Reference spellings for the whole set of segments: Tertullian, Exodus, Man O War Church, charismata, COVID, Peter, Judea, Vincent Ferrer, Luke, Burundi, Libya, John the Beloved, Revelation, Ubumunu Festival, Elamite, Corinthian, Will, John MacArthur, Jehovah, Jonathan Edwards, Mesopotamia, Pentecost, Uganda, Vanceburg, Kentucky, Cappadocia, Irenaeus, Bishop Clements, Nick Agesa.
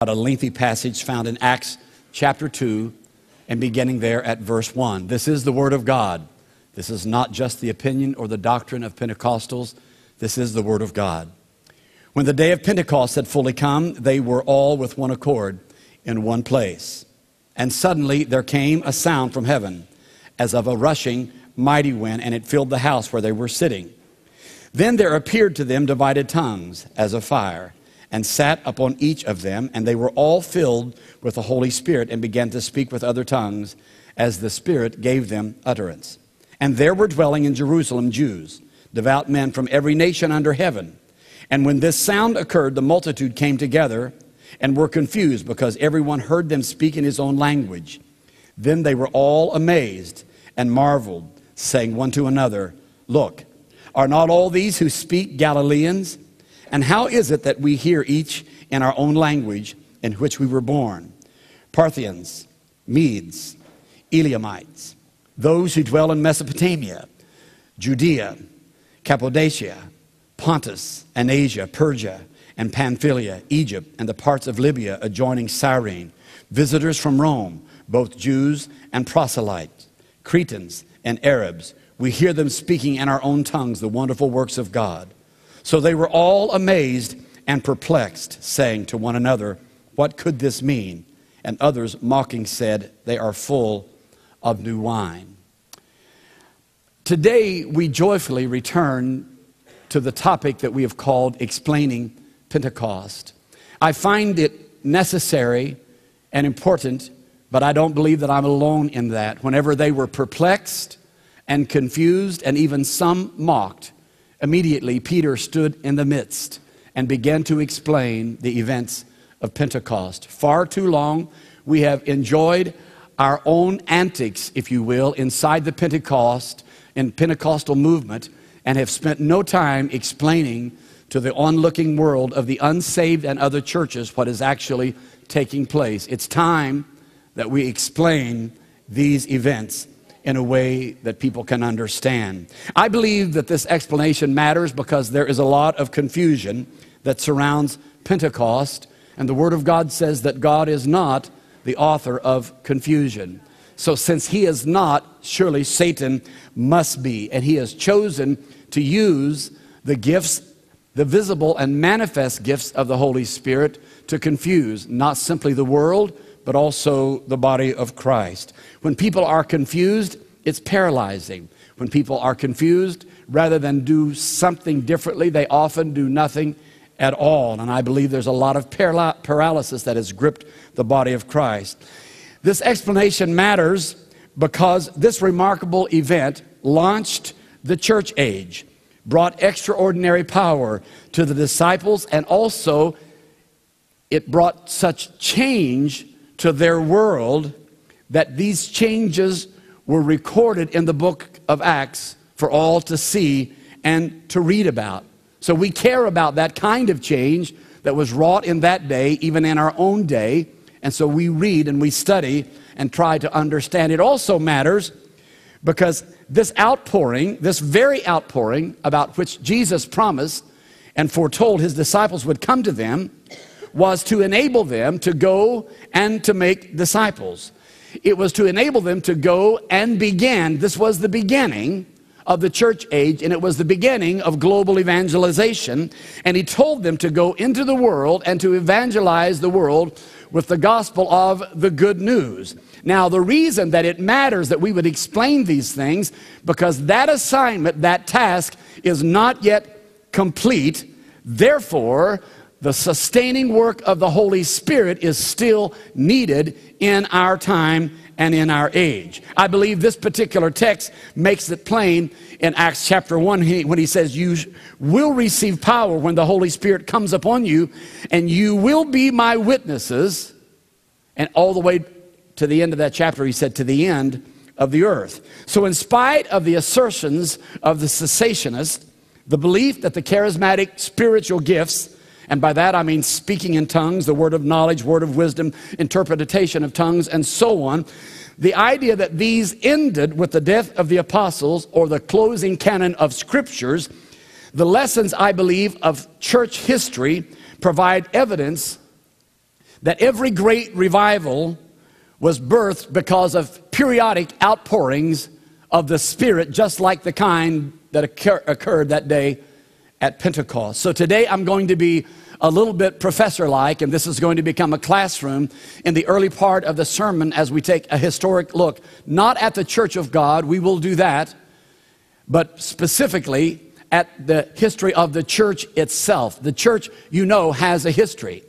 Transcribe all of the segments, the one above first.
about a lengthy passage found in Acts chapter 2 and beginning there at verse 1. This is the Word of God. This is not just the opinion or the doctrine of Pentecostals. This is the Word of God. When the day of Pentecost had fully come, they were all with one accord in one place. And suddenly there came a sound from heaven, as of a rushing mighty wind, and it filled the house where they were sitting. Then there appeared to them divided tongues as of fire, and sat upon each of them, and they were all filled with the Holy Spirit, and began to speak with other tongues as the Spirit gave them utterance. And there were dwelling in Jerusalem Jews, devout men from every nation under heaven. And when this sound occurred, the multitude came together and were confused, because everyone heard them speak in his own language. Then they were all amazed and marveled, saying one to another, "Look, are not all these who speak Galileans? And how is it that we hear each in our own language in which we were born? Parthians, Medes, Elamites, those who dwell in Mesopotamia, Judea, Cappadocia, Pontus and Asia, Persia and Pamphylia, Egypt and the parts of Libya adjoining Cyrene, visitors from Rome, both Jews and proselytes, Cretans and Arabs. We hear them speaking in our own tongues the wonderful works of God." So they were all amazed and perplexed, saying to one another, "What could this mean?" And others mocking said, "They are full of new wine." Today we joyfully return to the topic that we have called explaining Pentecost. I find it necessary and important, but I don't believe that I'm alone in that. Whenever they were perplexed and confused, and even some mocked, immediately Peter stood in the midst and began to explain the events of Pentecost. Far too long, we have enjoyed our own antics, if you will, inside the Pentecostal movement, and have spent no time explaining to the onlooking world of the unsaved and other churches what is actually taking place. It's time that we explain these events in a way that people can understand. I believe that this explanation matters because there is a lot of confusion that surrounds Pentecost, and the Word of God says that God is not the author of confusion. So since He is not, surely Satan must be, and he has chosen to use the gifts, the visible and manifest gifts of the Holy Spirit, to confuse not simply the world, but also the body of Christ. When people are confused, it's paralyzing. When people are confused, rather than do something differently, they often do nothing at all. And I believe there's a lot of paralysis that has gripped the body of Christ. This explanation matters because this remarkable event launched the church age, brought extraordinary power to the disciples, and also it brought such change to their world that these changes were recorded in the book of Acts for all to see and to read about. So we care about that kind of change that was wrought in that day, even in our own day, and so we read and we study and try to understand. It also matters because this outpouring, this very outpouring about which Jesus promised and foretold his disciples would come to them, was to enable them to go and to make disciples. It was to enable them to go and begin. This was the beginning of the church age, and it was the beginning of global evangelization. And he told them to go into the world and to evangelize the world with the gospel of the good news. Now, the reason that it matters that we would explain these things, because that assignment, that task, is not yet complete. Therefore, the sustaining work of the Holy Spirit is still needed in our time and in our age. I believe this particular text makes it plain in Acts chapter 1 when he says, "You will receive power when the Holy Spirit comes upon you, and you will be my witnesses." And all the way to the end of that chapter, he said, to the end of the earth. So in spite of the assertions of the cessationists, the belief that the charismatic spiritual gifts, and by that I mean speaking in tongues, the word of knowledge, word of wisdom, interpretation of tongues, and so on, the idea that these ended with the death of the apostles or the closing canon of scriptures, the lessons, I believe, of church history provide evidence that every great revival was birthed because of periodic outpourings of the Spirit, just like the kind that occurred that day at Pentecost. So today I'm going to be a little bit professor-like, and this is going to become a classroom in the early part of the sermon as we take a historic look, not at the Church of God, we will do that, but specifically at the history of the church itself. The church, you know, has a history.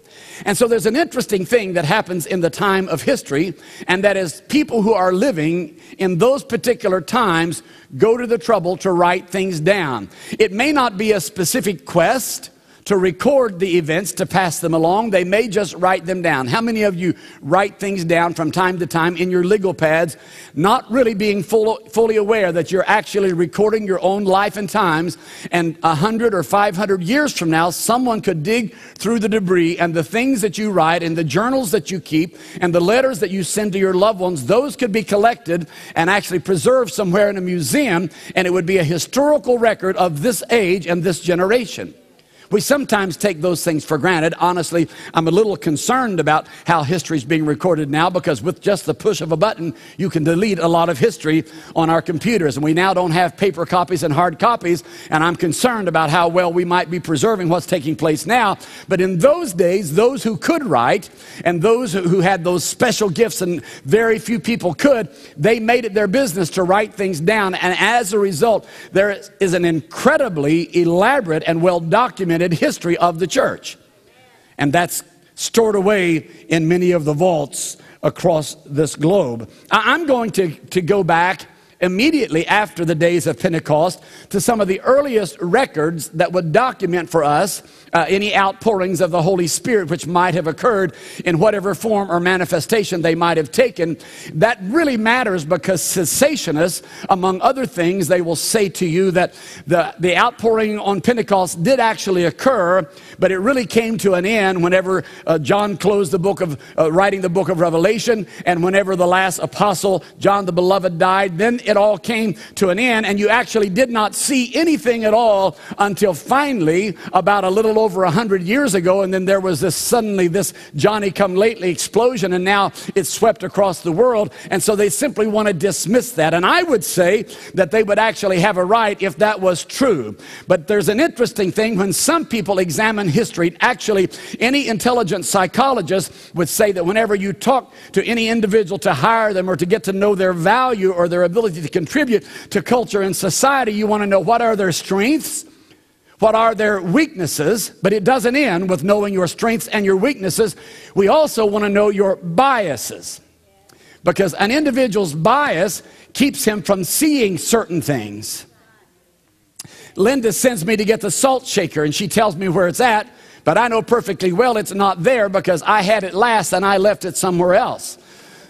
And so there's an interesting thing that happens in the time of history, and that is people who are living in those particular times go to the trouble to write things down. It may not be a specific quest to record the events, to pass them along. They may just write them down. How many of you write things down from time to time in your legal pads, not really being fully aware that you're actually recording your own life and times, and 100 or 500 years from now, someone could dig through the debris, and the things that you write and the journals that you keep and the letters that you send to your loved ones, those could be collected and actually preserved somewhere in a museum, and it would be a historical record of this age and this generation. We sometimes take those things for granted. Honestly, I'm a little concerned about how history is being recorded now, because with just the push of a button, you can delete a lot of history on our computers. And we now don't have paper copies and hard copies, and I'm concerned about how well we might be preserving what's taking place now. But in those days, those who could write and those who had those special gifts, and very few people could, they made it their business to write things down. And as a result, there is an incredibly elaborate and well-documented history of the church, and that's stored away in many of the vaults across this globe. I'm going to go back immediately after the days of Pentecost to some of the earliest records that would document for us any outpourings of the Holy Spirit which might have occurred in whatever form or manifestation they might have taken. That really matters, because cessationists, among other things, they will say to you that the outpouring on Pentecost did actually occur, but it really came to an end whenever John closed the book of writing the book of Revelation, and whenever the last apostle, John the Beloved, died. Then it all came to an end, and you actually did not see anything at all until finally about a little over 100 years ago, and then there was this Johnny-come-lately explosion, and now it's swept across the world. And so they simply want to dismiss that, and I would say that they would actually have a right if that was true. But there's an interesting thing when some people examine history. Actually, any intelligent psychologist would say that whenever you talk to any individual to hire them or to get to know their value or their ability to contribute to culture and society, you want to know what are their strengths, what are their weaknesses, but it doesn't end with knowing your strengths and your weaknesses. We also want to know your biases, because an individual's bias keeps him from seeing certain things. Linda sends me to get the salt shaker, and she tells me where it's at, but I know perfectly well it's not there because I had it last and I left it somewhere else.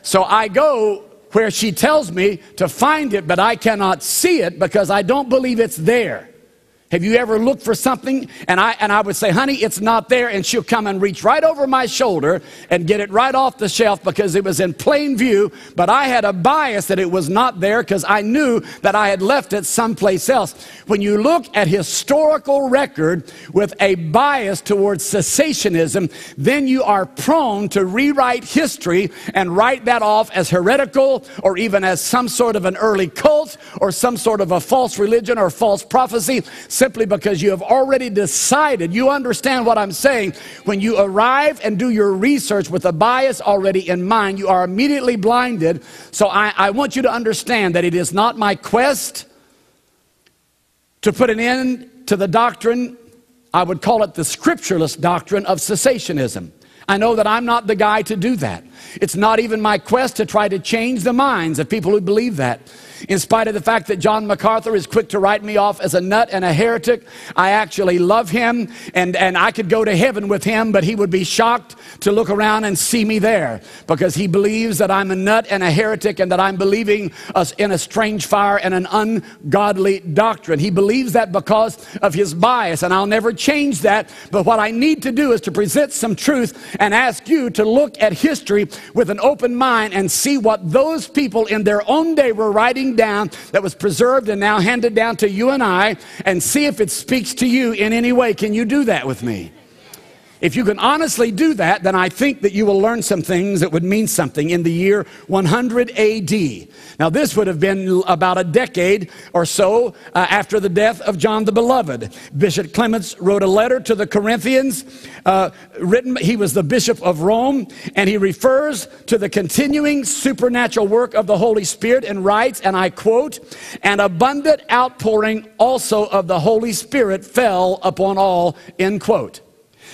So I go where she tells me to find it, but I cannot see it because I don't believe it's there. Have you ever looked for something, and I would say, honey, it's not there, and she'll come and reach right over my shoulder and get it right off the shelf because it was in plain view, but I had a bias that it was not there because I knew that I had left it someplace else. When you look at historical record with a bias towards cessationism, then you are prone to rewrite history and write that off as heretical, or even as some sort of an early cult or some sort of a false religion or false prophecy, simply because you have already decided. You understand what I'm saying. When you arrive and do your research with a bias already in mind, you are immediately blinded. So I want you to understand that it is not my quest to put an end to the doctrine. I would call it the scriptureless doctrine of cessationism. I know that I'm not the guy to do that. It's not even my quest to try to change the minds of people who believe that. In spite of the fact that John MacArthur is quick to write me off as a nut and a heretic, I actually love him, and I could go to heaven with him, but he would be shocked to look around and see me there, because he believes that I'm a nut and a heretic and that I'm believing us in a strange fire and an ungodly doctrine. He believes that because of his bias, and I'll never change that. But what I need to do is to present some truth and ask you to look at history with an open mind and see what those people in their own day were writing down that was preserved and now handed down to you and I, and see if it speaks to you in any way. Can you do that with me? If you can honestly do that, then I think that you will learn some things that would mean something in the year 100 AD. Now, this would have been about a decade or so after the death of John the Beloved. Bishop Clements wrote a letter to the Corinthians. He was the Bishop of Rome, and he refers to the continuing supernatural work of the Holy Spirit and writes, and I quote, "An abundant outpouring also of the Holy Spirit fell upon all," end quote.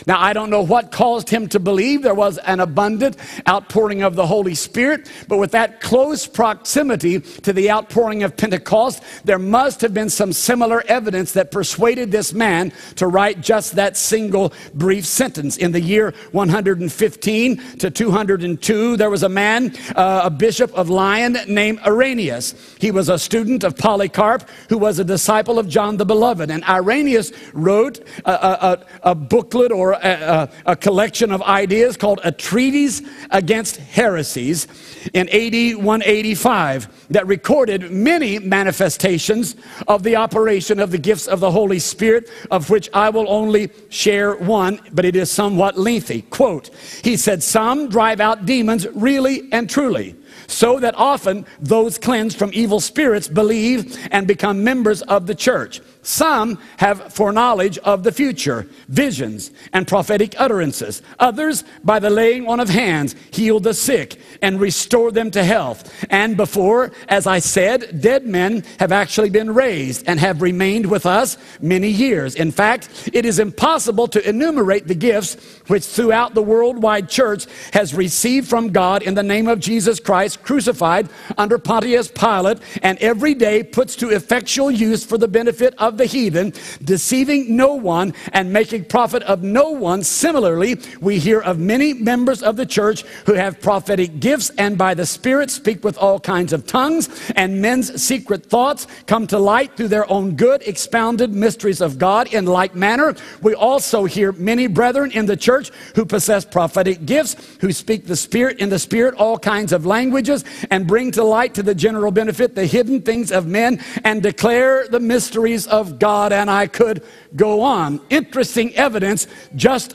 Now, I don't know what caused him to believe there was an abundant outpouring of the Holy Spirit, but with that close proximity to the outpouring of Pentecost, there must have been some similar evidence that persuaded this man to write just that single brief sentence. In the year 115 to 202, there was a man, a bishop of Lyon named Irenaeus. He was a student of Polycarp, who was a disciple of John the Beloved. And Irenaeus wrote a booklet or a collection of ideas called A Treatise Against Heresies in AD 185 that recorded many manifestations of the operation of the gifts of the Holy Spirit, of which I will only share one, but it is somewhat lengthy. Quote, he said, "Some drive out demons really and truly, so that often those cleansed from evil spirits believe and become members of the church. Some have foreknowledge of the future, visions, and prophetic utterances. Others, by the laying on of hands, heal the sick and restore them to health. And before, as I said, dead men have actually been raised and have remained with us many years. In fact, it is impossible to enumerate the gifts which throughout the worldwide church has received from God in the name of Jesus Christ, crucified under Pontius Pilate, and every day puts to effectual use for the benefit of the heathen, deceiving no one and making profit of no one. Similarly, we hear of many members of the church who have prophetic gifts and by the Spirit speak with all kinds of tongues, and men's secret thoughts come to light through their own good expounded mysteries of God. In like manner, we also hear many brethren in the church who possess prophetic gifts, who speak the Spirit in the Spirit all kinds of languages, and bring to light to the general benefit the hidden things of men, and declare the mysteries of God." And I could go on. Interesting evidence, just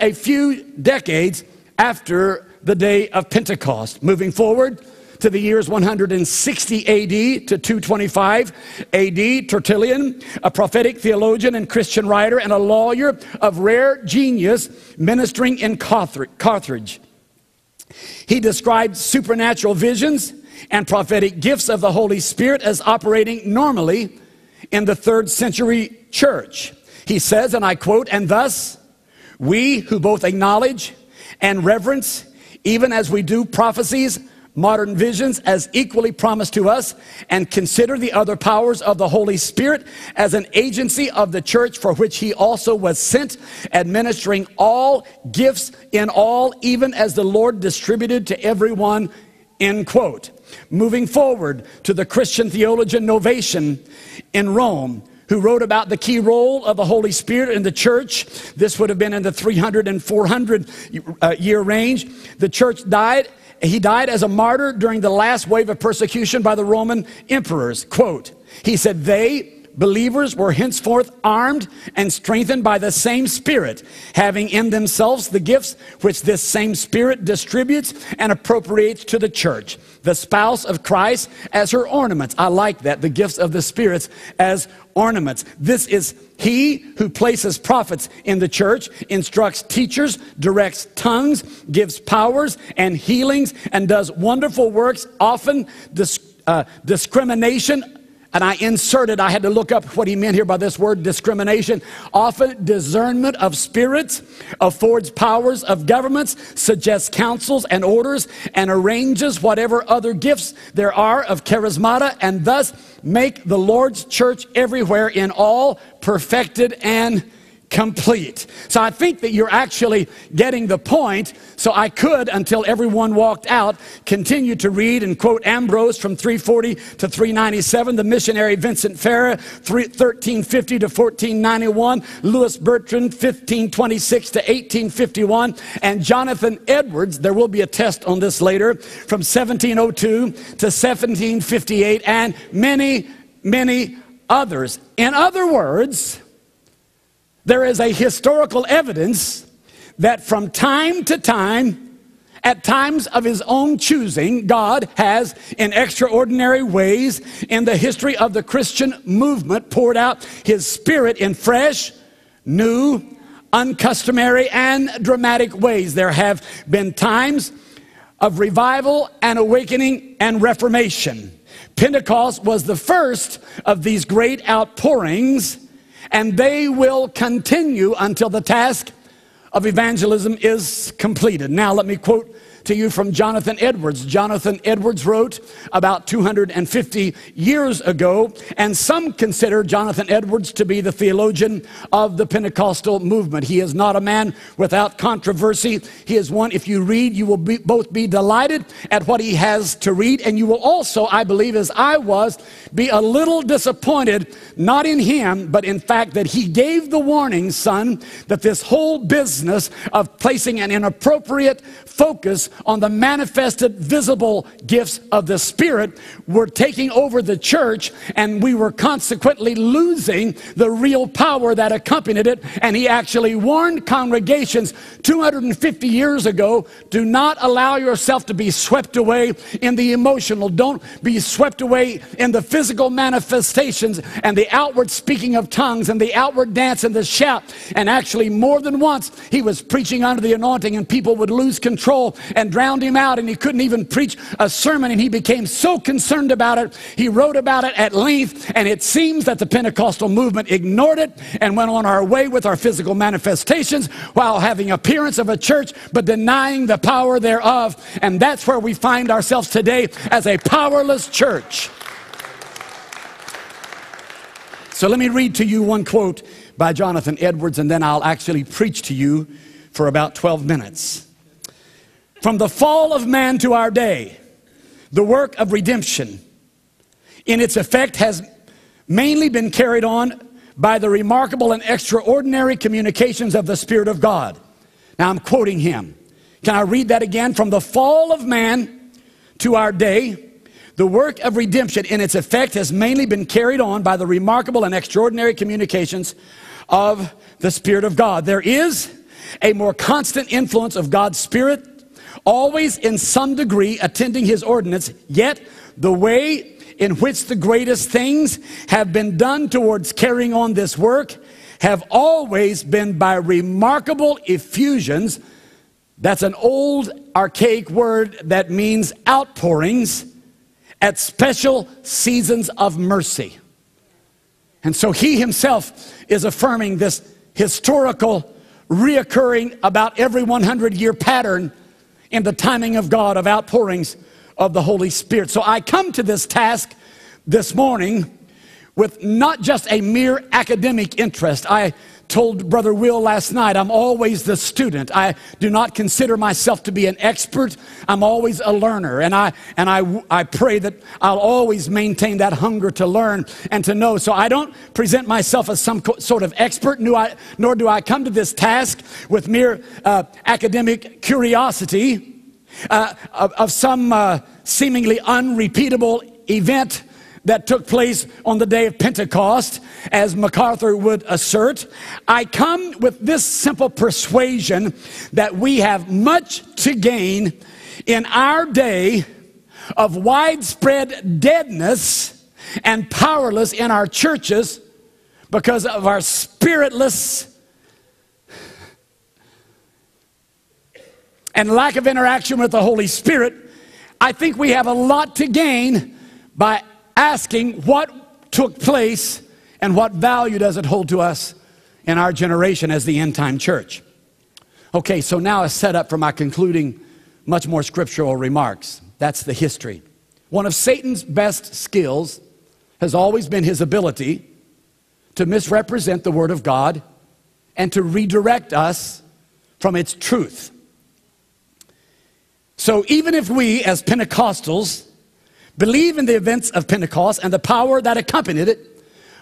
a few decades after the day of Pentecost. Moving forward to the years 160 AD to 225 AD, Tertullian, a prophetic theologian and Christian writer and a lawyer of rare genius, ministering in Carthage. He described supernatural visions and prophetic gifts of the Holy Spirit as operating normally in the 3rd century church. He says, and I quote, "And thus we who both acknowledge and reverence, even as we do prophecies, modern visions as equally promised to us, and consider the other powers of the Holy Spirit as an agency of the church, for which he also was sent, administering all gifts in all, even as the Lord distributed to everyone," end quote. Moving forward to the Christian theologian Novatian in Rome, who wrote about the key role of the Holy Spirit in the church. This would have been in the 300 and 400 year range. The church died. He died as a martyr during the last wave of persecution by the Roman emperors. Quote, he said, "They, believers, were henceforth armed and strengthened by the same Spirit, having in themselves the gifts which this same Spirit distributes and appropriates to the church. The spouse of Christ as her ornaments." I like that, the gifts of the spirits as ornaments. "This is he who places prophets in the church, instructs teachers, directs tongues, gives powers and healings, and does wonderful works, often discrimination And I inserted, I had to look up what he meant here by this word, discrimination. "Often discernment of spirits, affords powers of governments, suggests counsels and orders, and arranges whatever other gifts there are of charismata, and thus make the Lord's church everywhere in all perfected and complete." So I think that you're actually getting the point. So I could, until everyone walked out, continue to read and quote Ambrose from 340 to 397, the missionary Vincent Ferrer, 1350 to 1491, Louis Bertrand, 1526 to 1851, and Jonathan Edwards, there will be a test on this later, from 1702 to 1758, and many, many others. In other words, There is a historical evidence that from time to time, at times of his own choosing, God has, in extraordinary ways, in the history of the Christian movement, poured out his Spirit in fresh, new, uncustomary, and dramatic ways. There have been times of revival and awakening and reformation. Pentecost was the first of these great outpourings, and they will continue until the task of evangelism is completed. Now let me quote to you from Jonathan Edwards. Jonathan Edwards wrote about 250 years ago, and some consider Jonathan Edwards to be the theologian of the Pentecostal movement. He is not a man without controversy. He is one, if you read, you will both be delighted at what he has to read, and you will also, I believe, as I was, be a little disappointed, not in him, but in fact that he gave the warning, son, that this whole business of placing an inappropriate focus on the manifested visible gifts of the Spirit were taking over the church, and we were consequently losing the real power that accompanied it. And he actually warned congregations 250 years ago, do not allow yourself to be swept away in the emotional. Don't be swept away in the physical manifestations and the outward speaking of tongues and the outward dance and the shout. And actually more than once he was preaching under the anointing and people would lose control and drowned him out, and he couldn't even preach a sermon, and he became so concerned about it he wrote about it at length. And it seems that the Pentecostal movement ignored it and went on our way with our physical manifestations while having appearance of a church but denying the power thereof. And that's where we find ourselves today, as a powerless church. So let me read to you one quote by Jonathan Edwards, and then I'll actually preach to you for about 12 minutes. From the fall of man to our day, the work of redemption in its effect has mainly been carried on by the remarkable and extraordinary communications of the Spirit of God. Now I'm quoting him. Can I read that again? From the fall of man to our day, the work of redemption in its effect has mainly been carried on by the remarkable and extraordinary communications of the Spirit of God. There is a more constant influence of God's Spirit, always in some degree attending his ordinance, yet the way in which the greatest things have been done towards carrying on this work have always been by remarkable effusions. That's an old archaic word that means outpourings at special seasons of mercy. And so he himself is affirming this historical reoccurring about every 100-year pattern in the timing of God of outpourings of the Holy Spirit. So I come to this task this morning with not just a mere academic interest. I told Brother Will last night, I'm always the student. I do not consider myself to be an expert. I'm always a learner, and I pray that I'll always maintain that hunger to learn and to know. So I don't present myself as some sort of expert, nor do I come to this task with mere academic curiosity of some seemingly unrepeatable event that took place on the day of Pentecost, as MacArthur would assert. I come with this simple persuasion that we have much to gain in our day of widespread deadness and powerless in our churches because of our spiritless and lack of interaction with the Holy Spirit. I think we have a lot to gain by asking what took place and what value does it hold to us in our generation as the end-time church. Okay, so now a setup for my concluding much more scriptural remarks. That's the history. One of Satan's best skills has always been his ability to misrepresent the Word of God and to redirect us from its truth. So even if we as Pentecostals believe in the events of Pentecost and the power that accompanied it,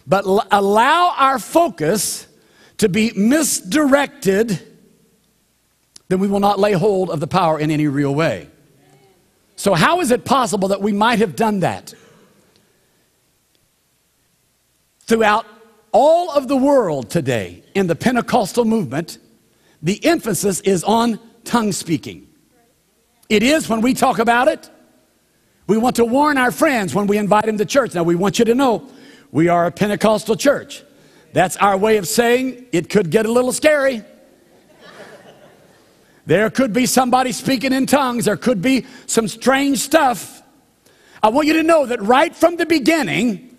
but allow our focus to be misdirected, then we will not lay hold of the power in any real way. So how is it possible that we might have done that throughout all of the world today in the Pentecostal movement, the emphasis is on tongue speaking. It is when we talk about it. We want to warn our friends when we invite them to church. Now, we want you to know we are a Pentecostal church. That's our way of saying it could get a little scary. There could be somebody speaking in tongues. There could be some strange stuff. I want you to know that right from the beginning,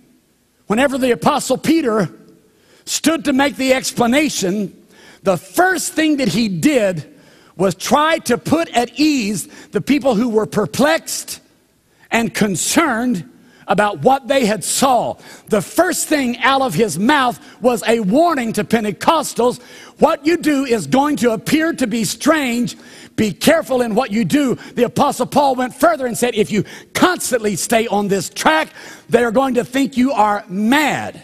whenever the Apostle Peter stood to make the explanation, the first thing that he did was try to put at ease the people who were perplexed and concerned about what they had saw. The first thing out of his mouth was a warning to Pentecostals. What you do is going to appear to be strange. Be careful in what you do. The Apostle Paul went further and said, if you constantly stay on this track, they are going to think you are mad.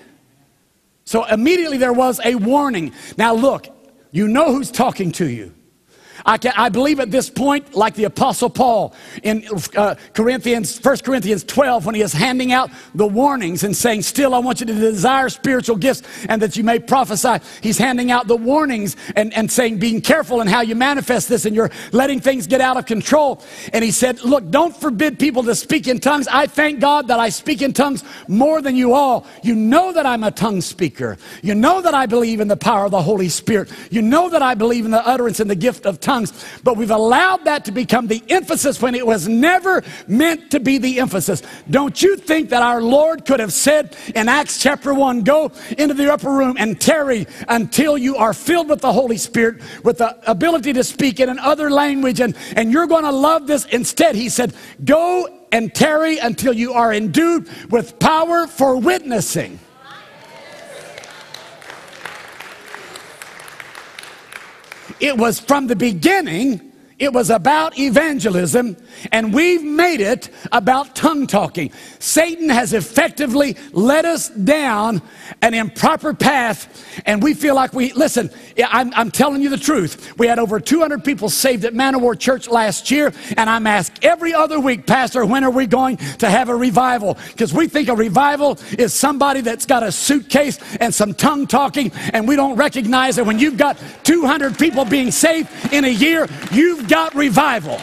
So immediately there was a warning. Now look, you know who's talking to you. I believe at this point, like the Apostle Paul in 1 Corinthians 12, when he is handing out the warnings and saying, still I want you to desire spiritual gifts and that you may prophesy. He's handing out the warnings and saying, being careful in how you manifest this and you're letting things get out of control. And he said, look, don't forbid people to speak in tongues. I thank God that I speak in tongues more than you all. You know that I'm a tongue speaker. You know that I believe in the power of the Holy Spirit. You know that I believe in the utterance and the gift of tongues. But we've allowed that to become the emphasis when it was never meant to be the emphasis. Don't you think that our Lord could have said in Acts chapter 1, go into the upper room and tarry until you are filled with the Holy Spirit, with the ability to speak in another language, and you're going to love this. Instead, he said, go and tarry until you are endued with power for witnessing. It was from the beginning, it was about evangelism, and we've made it about tongue talking. Satan has effectively led us down an improper path, and we feel like listen, I'm telling you the truth. We had over 200 people saved at Man of War Church last year, and I'm asked every other week, Pastor, when are we going to have a revival? Because we think a revival is somebody that's got a suitcase and some tongue talking, and we don't recognize that when you've got 200 people being saved in a year, you've got revival.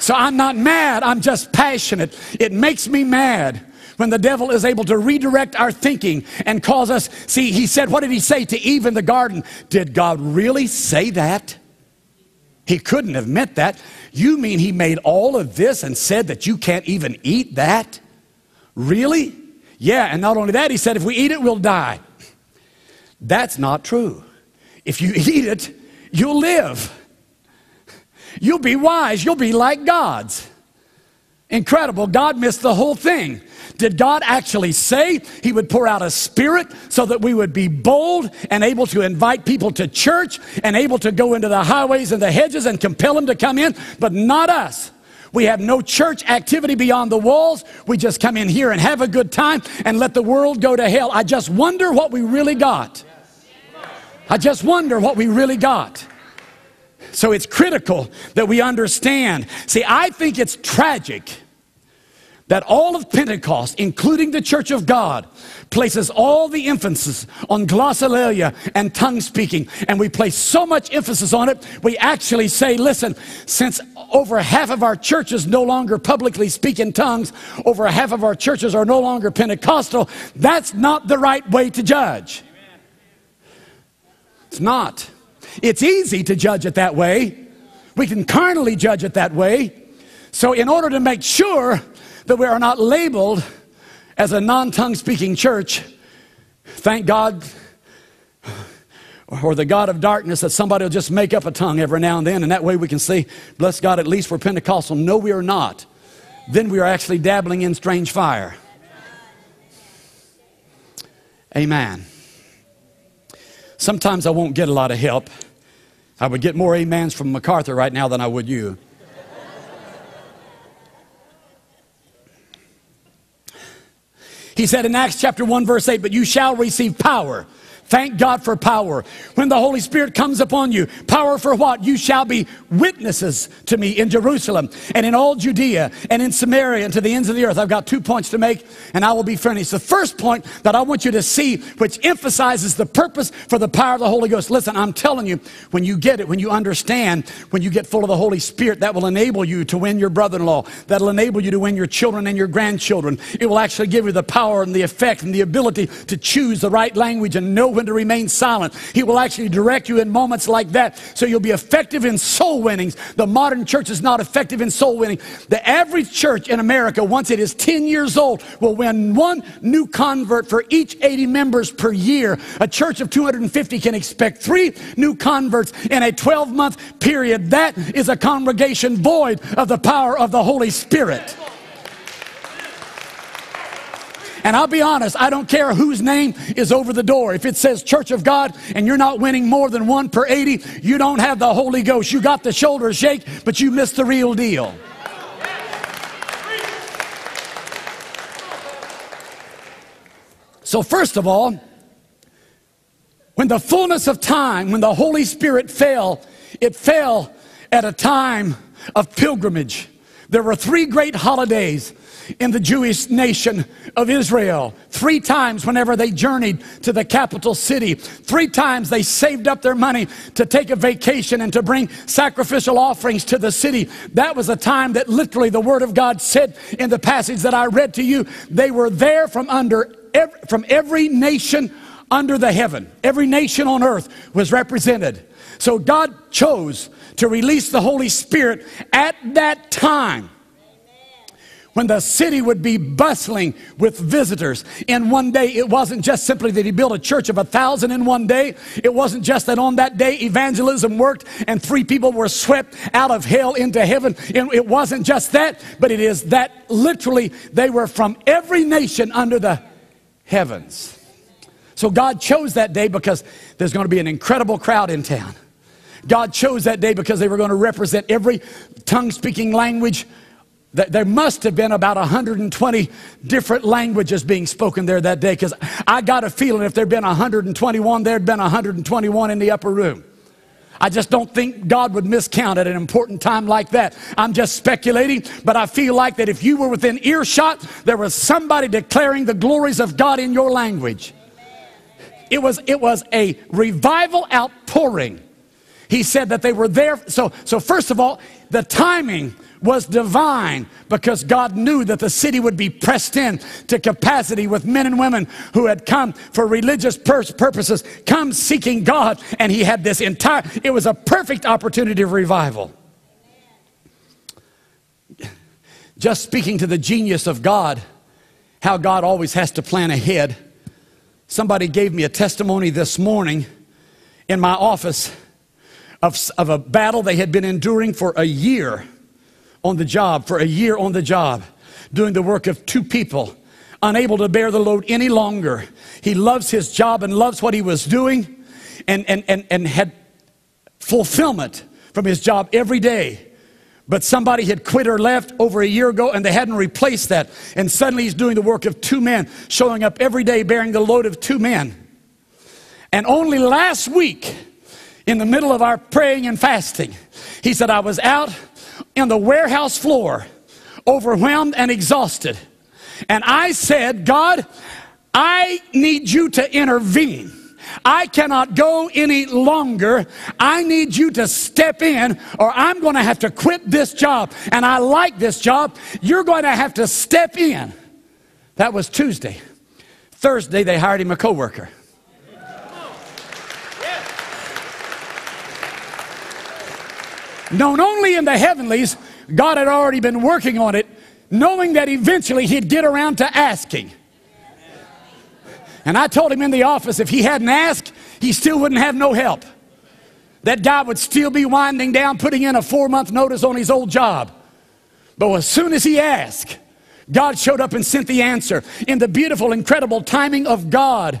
So I'm not mad, I'm just passionate. It makes me mad when the devil is able to redirect our thinking and cause us, see, he said, what did he say to Eve in the garden? Did God really say that? He couldn't have meant that. You mean he made all of this and said that you can't even eat that? Really? Yeah, and not only that, he said, if we eat it, we'll die. That's not true. If you eat it, you'll live. You'll be wise. You'll be like gods. Incredible. God missed the whole thing. Did God actually say he would pour out a spirit so that we would be bold and able to invite people to church and able to go into the highways and the hedges and compel them to come in? But not us. We have no church activity beyond the walls. We just come in here and have a good time and let the world go to hell. I just wonder what we really got. I just wonder what we really got. So it's critical that we understand. See, I think it's tragic that all of Pentecost, including the Church of God, places all the emphasis on glossolalia and tongue speaking. And we place so much emphasis on it, we actually say, listen, since over half of our churches no longer publicly speak in tongues, over half of our churches are no longer Pentecostal, that's not the right way to judge. It's not. It's easy to judge it that way. We can carnally judge it that way. So in order to make sure that we are not labeled as a non-tongue speaking church, thank God or the God of darkness that somebody will just make up a tongue every now and then, and that way we can say, bless God, at least we're Pentecostal. No, we are not. Then we are actually dabbling in strange fire. Amen. Sometimes I won't get a lot of help. I would get more amens from MacArthur right now than I would you. He said in Acts chapter 1 verse 8, but you shall receive power. Thank God for power. When the Holy Spirit comes upon you, power for what? You shall be witnesses to me in Jerusalem and in all Judea and in Samaria and to the ends of the earth. I've got 2 points to make and I will be finished. The first point that I want you to see, which emphasizes the purpose for the power of the Holy Ghost. Listen, I'm telling you, when you get it, when you understand, when you get full of the Holy Spirit, that will enable you to win your brother-in-law. That'll enable you to win your children and your grandchildren. It will actually give you the power and the effect and the ability to choose the right language and know when to remain silent. He will actually direct you in moments like that, so you'll be effective in soul winnings. The modern church is not effective in soul winning. The average church in America, once it is 10 years old, will win 1 new convert for each 80 members per year. A church of 250 can expect 3 new converts in a 12-month period. That is a congregation void of the power of the Holy Spirit. And I'll be honest, I don't care whose name is over the door. If it says Church of God and you're not winning more than 1 per 80, you don't have the Holy Ghost. You got the shoulder shake, but you missed the real deal. So first of all, when the fullness of time, when the Holy Spirit fell, it fell at a time of pilgrimage. There were 3 great holidays in the Jewish nation of Israel. 3 times whenever they journeyed to the capital city. 3 times they saved up their money to take a vacation and to bring sacrificial offerings to the city. That was a time that literally the Word of God said in the passage that I read to you, they were there from every nation under the heaven. Every nation on earth was represented. So God chose to release the Holy Spirit at that time, when the city would be bustling with visitors in one day. It wasn't just simply that he built a church of 1,000 in one day. It wasn't just that on that day evangelism worked and 3 people were swept out of hell into heaven. It wasn't just that, but it is that literally they were from every nation under the heavens. So God chose that day because there's going to be an incredible crowd in town. God chose that day because they were going to represent every tongue-speaking language. There must have been about 120 different languages being spoken there that day, because I got a feeling if there'd been 121, there'd been 121 in the upper room. I just don't think God would miscount at an important time like that. I'm just speculating, but I feel like that if you were within earshot, there was somebody declaring the glories of God in your language. It was a revival outpouring. He said that they were there. So first of all, the timing was divine, because God knew that the city would be pressed in to capacity with men and women who had come for religious purposes, come seeking God, and he had this entire, it was a perfect opportunity of revival. Just speaking to the genius of God, how God always has to plan ahead. Somebody gave me a testimony this morning in my office of a battle they had been enduring for a year on the job, doing the work of 2 people, unable to bear the load any longer. He loves his job and loves what he was doing, and had fulfillment from his job every day. But somebody had quit or left over a year ago, and they hadn't replaced that. And suddenly he's doing the work of 2 men, showing up every day bearing the load of 2 men. And only last week, in the middle of our praying and fasting, he said, I was out on the warehouse floor, overwhelmed and exhausted. And I said, God, I need you to intervene. I cannot go any longer. I need you to step in, or I'm going to have to quit this job. And I like this job. You're going to have to step in. That was Tuesday. Thursday, they hired him a coworker. Known only in the heavenlies, God had already been working on it, knowing that eventually he'd get around to asking. And I told him in the office, if he hadn't asked, he still wouldn't have no help. That guy would still be winding down, putting in a 4-month notice on his old job. But as soon as he asked, God showed up and sent the answer in the beautiful, incredible timing of God.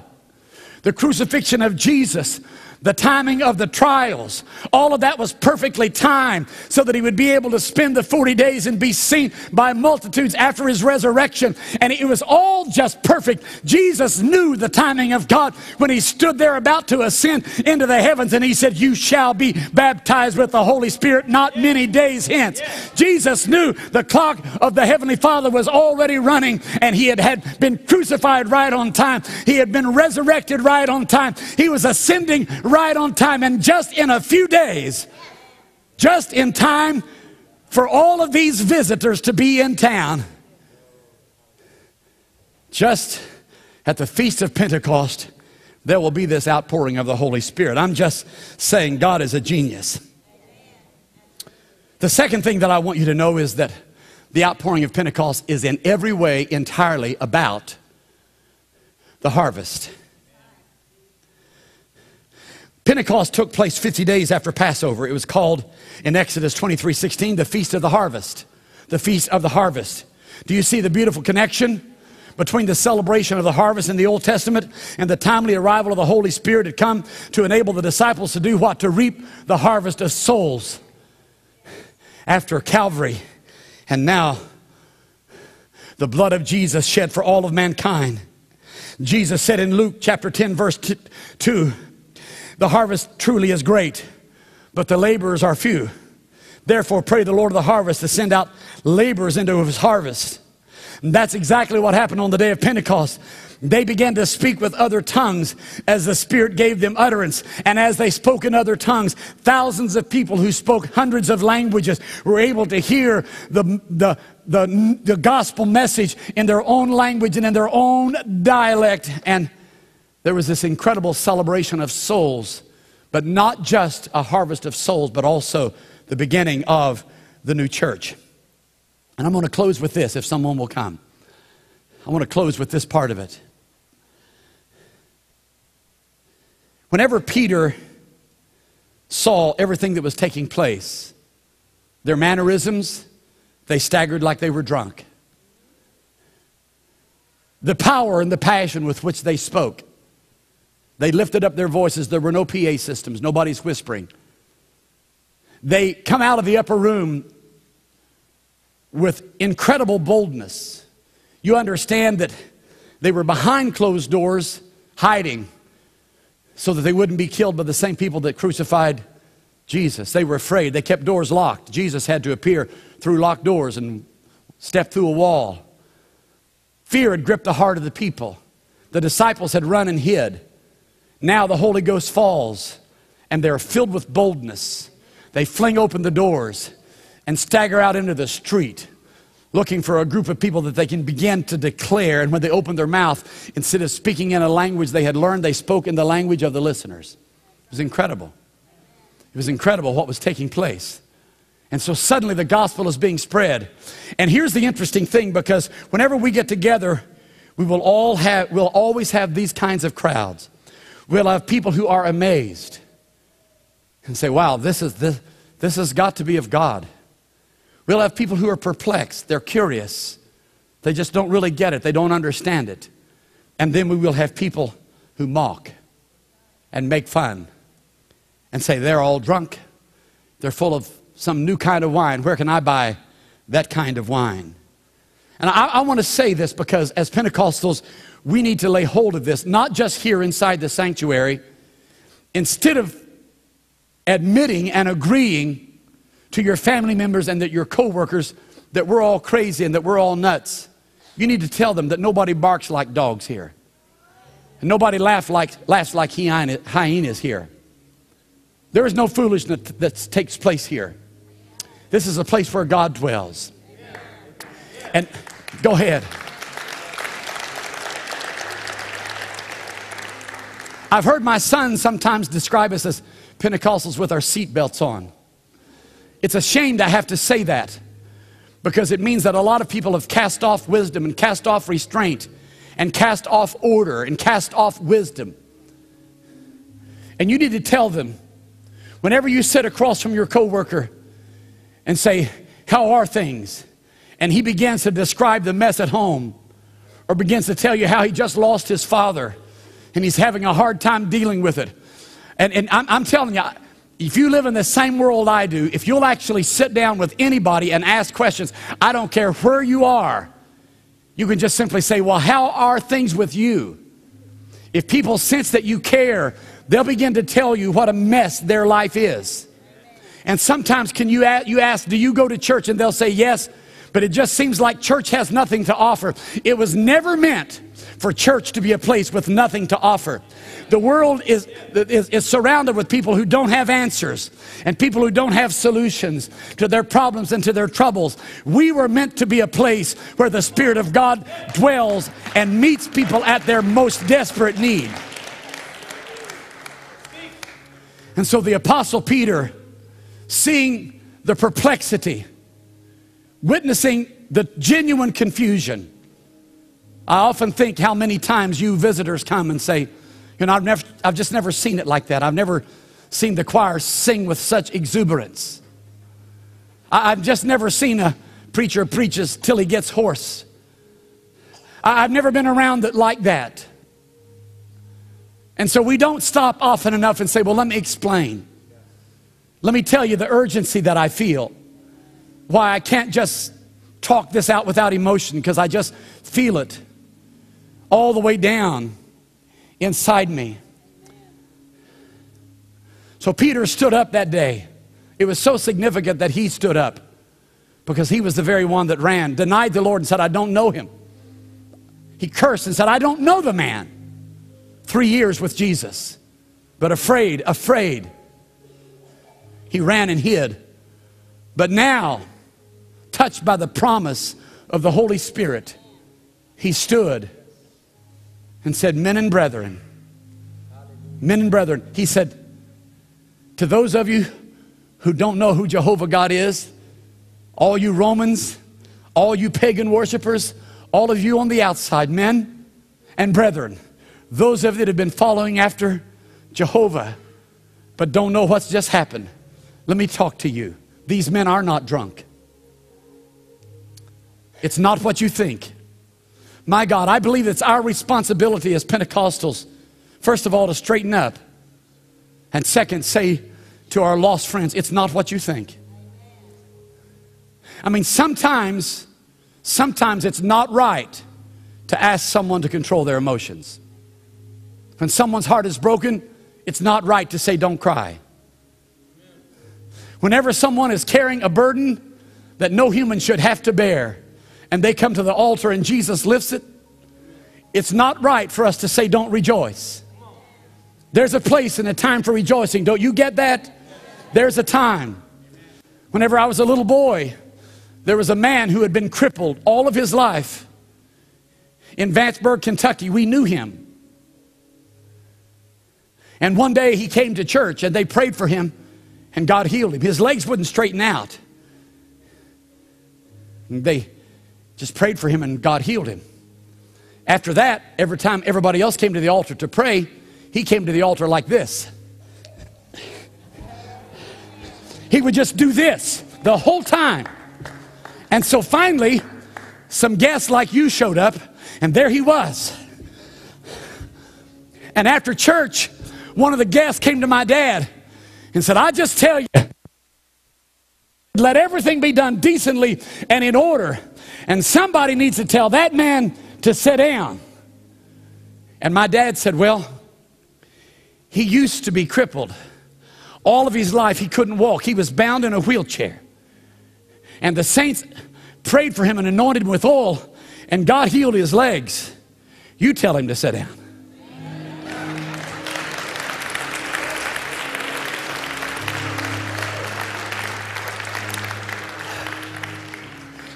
The crucifixion of Jesus, the timing of the trials, all of that was perfectly timed so that he would be able to spend the 40 days and be seen by multitudes after his resurrection. And it was all just perfect. Jesus knew the timing of God when he stood there about to ascend into the heavens, and he said, you shall be baptized with the Holy Spirit not many days hence. Jesus knew the clock of the Heavenly Father was already running, and he had been crucified right on time. He had been resurrected right on time. He was ascending right on time. And just in a few days, just in time for all of these visitors to be in town, just at the Feast of Pentecost, there will be this outpouring of the Holy Spirit. I'm just saying God is a genius. The second thing that I want you to know is that the outpouring of Pentecost is in every way entirely about the harvest. Pentecost took place 50 days after Passover. It was called in Exodus 23:16, the Feast of the Harvest. The Feast of the Harvest. Do you see the beautiful connection between the celebration of the harvest in the Old Testament and the timely arrival of the Holy Spirit had come to enable the disciples to do what? To reap the harvest of souls after Calvary. And now the blood of Jesus shed for all of mankind. Jesus said in Luke chapter 10 verse 2, the harvest truly is great, but the laborers are few. Therefore pray the Lord of the harvest to send out laborers into his harvest. And that's exactly what happened on the day of Pentecost. They began to speak with other tongues as the Spirit gave them utterance. And as they spoke in other tongues, thousands of people who spoke hundreds of languages were able to hear the gospel message in their own language and in their own dialect. And there was this incredible celebration of souls, but not just a harvest of souls, but also the beginning of the new church. And I'm going to close with this, if someone will come. I want to close with this part of it. Whenever Peter saw everything that was taking place, their mannerisms, they staggered like they were drunk. The power and the passion with which they spoke, they lifted up their voices. There were no PA systems. Nobody's whispering. They come out of the upper room with incredible boldness. You understand that they were behind closed doors, hiding, so that they wouldn't be killed by the same people that crucified Jesus. They were afraid. They kept doors locked. Jesus had to appear through locked doors and step through a wall. Fear had gripped the heart of the people. The disciples had run and hid. Now the Holy Ghost falls, and they're filled with boldness. They fling open the doors and stagger out into the street, looking for a group of people that they can begin to declare. And when they opened their mouth, instead of speaking in a language they had learned, they spoke in the language of the listeners. It was incredible. It was incredible what was taking place. And so suddenly the gospel is being spread. And here's the interesting thing, because whenever we get together, we'll always have these kinds of crowds. We'll have people who are amazed and say, wow, this has got to be of God. We'll have people who are perplexed. They're curious. They just don't really get it. They don't understand it. And then we will have people who mock and make fun and say, they're all drunk. They're full of some new kind of wine. Where can I buy that kind of wine? And I want to say this, because as Pentecostals, we need to lay hold of this, not just here inside the sanctuary. Instead of admitting and agreeing to your family members and that your co-workers that we're all crazy and that we're all nuts, you need to tell them that nobody barks like dogs here, and nobody laughs like hyenas here. There is no foolishness that takes place here. This is a place where God dwells. And go ahead. I've heard my son sometimes describe us as Pentecostals with our seatbelts on. It's a shame to have to say that, because it means that a lot of people have cast off wisdom and cast off restraint and cast off order and cast off wisdom. And you need to tell them, whenever you sit across from your coworker and say, how are things? And he begins to describe the mess at home, or begins to tell you how he just lost his father and he's having a hard time dealing with it. And I'm telling you, if you live in the same world I do, if you'll actually sit down with anybody and ask questions, I don't care where you are, you can just simply say, well, how are things with you? If people sense that you care, they'll begin to tell you what a mess their life is. And sometimes can you ask, do you go to church? And they'll say yes, but it just seems like church has nothing to offer. It was never meant for church to be a place with nothing to offer. The world is surrounded with people who don't have answers and people who don't have solutions to their problems and to their troubles. We were meant to be a place where the Spirit of God dwells and meets people at their most desperate need. And so the Apostle Peter, seeing the perplexity, witnessing the genuine confusion. I often think how many times you visitors come and say, you know, I've just never seen it like that. I've never seen the choir sing with such exuberance. I've just never seen a preacher preaches till he gets hoarse. I've never been around it like that. And so we don't stop often enough and say, well, let me explain. Let me tell you the urgency that I feel. Why I can't just talk this out without emotion, because I just feel it all the way down inside me. So Peter stood up that day. It was so significant that he stood up, because he was the very one that ran, denied the Lord and said, I don't know him. He cursed and said, I don't know the man. 3 years with Jesus, but afraid, he ran and hid. But now, touched by the promise of the Holy Spirit, he stood and said, men and brethren, he said, to those of you who don't know who Jehovah God is, all you Romans, all you pagan worshipers, all of you on the outside, men and brethren, those of you that have been following after Jehovah but don't know what's just happened, let me talk to you. These men are not drunk. It's not what you think. My God, I believe it's our responsibility as Pentecostals, first of all, to straighten up. And second, say to our lost friends, it's not what you think. I mean, sometimes it's not right to ask someone to control their emotions. When someone's heart is broken, it's not right to say, don't cry. Whenever someone is carrying a burden that no human should have to bear, and they come to the altar and Jesus lifts it, it's not right for us to say, don't rejoice. There's a place and a time for rejoicing. Don't you get that? There's a time. Whenever I was a little boy, there was a man who had been crippled all of his life in Vanceburg, Kentucky. We knew him. And one day he came to church and they prayed for him. And God healed him. His legs wouldn't straighten out. And they just prayed for him and God healed him. After that, every time everybody else came to the altar to pray, he came to the altar like this. He would just do this the whole time. And so finally, some guests like you showed up, and there he was. And after church, one of the guests came to my dad and said, I just tell you, let everything be done decently and in order. And somebody needs to tell that man to sit down. And my dad said, well, he used to be crippled. All of his life, he couldn't walk. He was bound in a wheelchair. And the saints prayed for him and anointed him with oil, and God healed his legs. You tell him to sit down.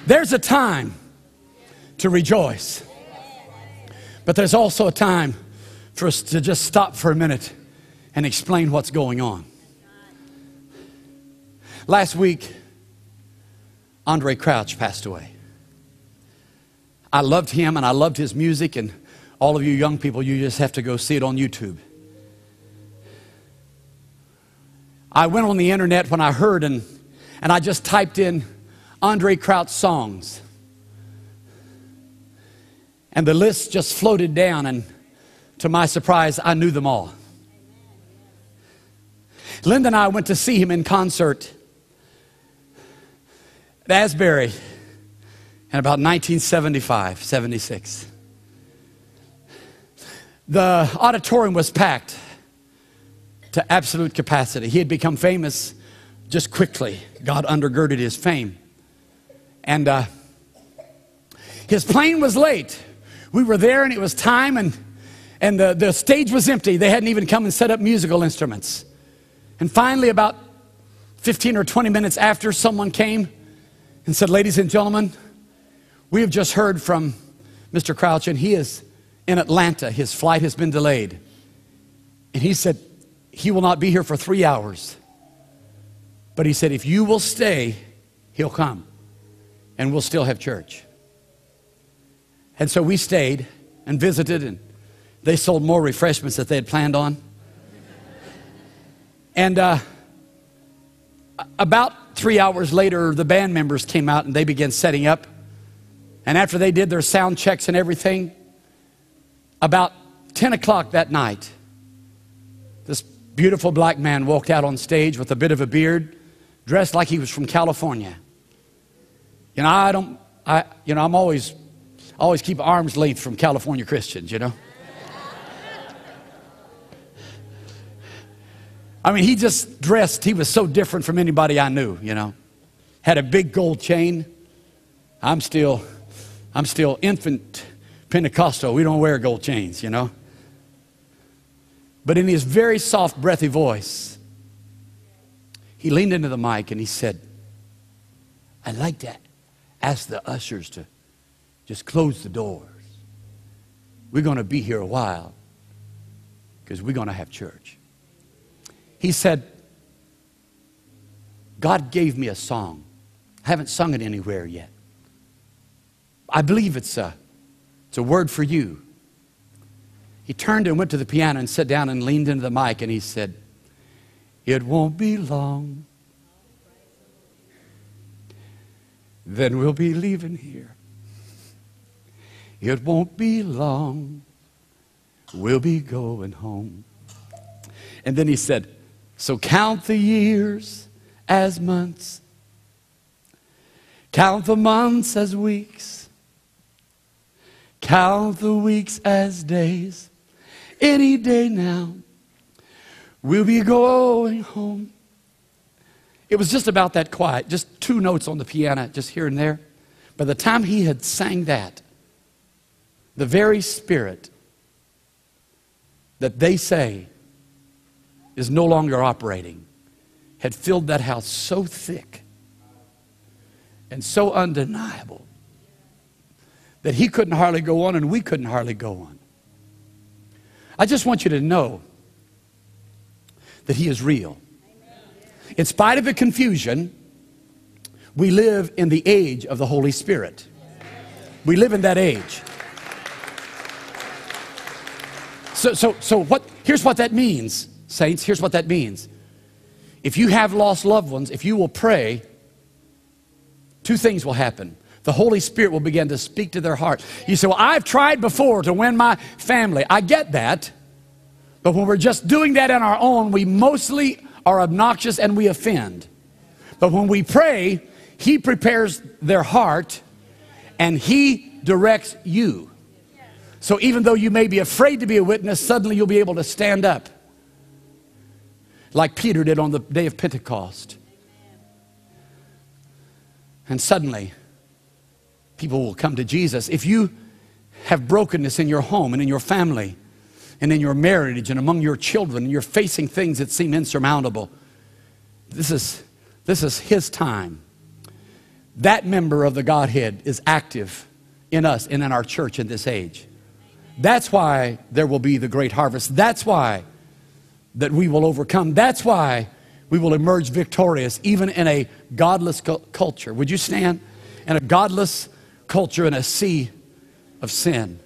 There's a time to rejoice, but there's also a time for us to just stop for a minute and explain what's going on. Last week, André Crouch passed away. I loved him and I loved his music, and all of you young people, you just have to go see it on YouTube. I went on the internet when I heard, and I just typed in André Crouch songs, and the list just floated down, and to my surprise I knew them all. Linda and I went to see him in concert at Asbury in about 1975, 76. The auditorium was packed to absolute capacity. He had become famous just quickly. God undergirded his fame. And his plane was late. We were there and it was time, and the stage was empty. They hadn't even come and set up musical instruments. And finally, about 15 or 20 minutes after, someone came and said, "Ladies and gentlemen, we have just heard from Mr. Crouch, and he is in Atlanta. His flight has been delayed." And he said, "He will not be here for 3 hours. But," he said, "if you will stay, he'll come. And we'll still have church." And so we stayed and visited, and they sold more refreshments that they had planned on. And about 3 hours later, the band members came out and they began setting up. And after they did their sound checks and everything, about 10 o'clock that night, this beautiful black man walked out on stage with a bit of a beard, dressed like he was from California. You know, I'm always keep arm's length from California Christians, you know. I mean, he just dressed, he was so different from anybody I knew, you know. Had a big gold chain. I'm still infant Pentecostal. We don't wear gold chains, you know. But in his very soft, breathy voice, he leaned into the mic and he said, "I'd like to ask the ushers to just close the doors. We're going to be here a while because we're going to have church." He said, "God gave me a song. I haven't sung it anywhere yet. I believe it's a word for you." He turned and went to the piano and sat down and leaned into the mic and he said, "It won't be long. Then we'll be leaving here. It won't be long. We'll be going home." And then he said, "So count the years as months. Count the months as weeks. Count the weeks as days. Any day now, we'll be going home." It was just about that quiet, just two notes on the piano, just here and there. By the time he had sang that, the very spirit that they say is no longer operating had filled that house so thick and so undeniable that he couldn't hardly go on and we couldn't hardly go on. I just want you to know that he is real. In spite of the confusion, we live in the age of the Holy Spirit. We live in that age. So here's what that means, saints. Here's what that means. If you have lost loved ones, if you will pray, two things will happen. The Holy Spirit will begin to speak to their heart. You say, "Well, I've tried before to win my family." I get that. But when we're just doing that on our own, we mostly are obnoxious and we offend. But when we pray, he prepares their heart and he directs you. So even though you may be afraid to be a witness, suddenly you'll be able to stand up like Peter did on the day of Pentecost. And suddenly people will come to Jesus. If you have brokenness in your home and in your family and in your marriage and among your children, and you're facing things that seem insurmountable, this is his time. That member of the Godhead is active in us and in our church in this age. That's why there will be the great harvest. That's why that we will overcome. That's why we will emerge victorious even in a godless culture. Would you stand? In a godless culture, in a sea of sin.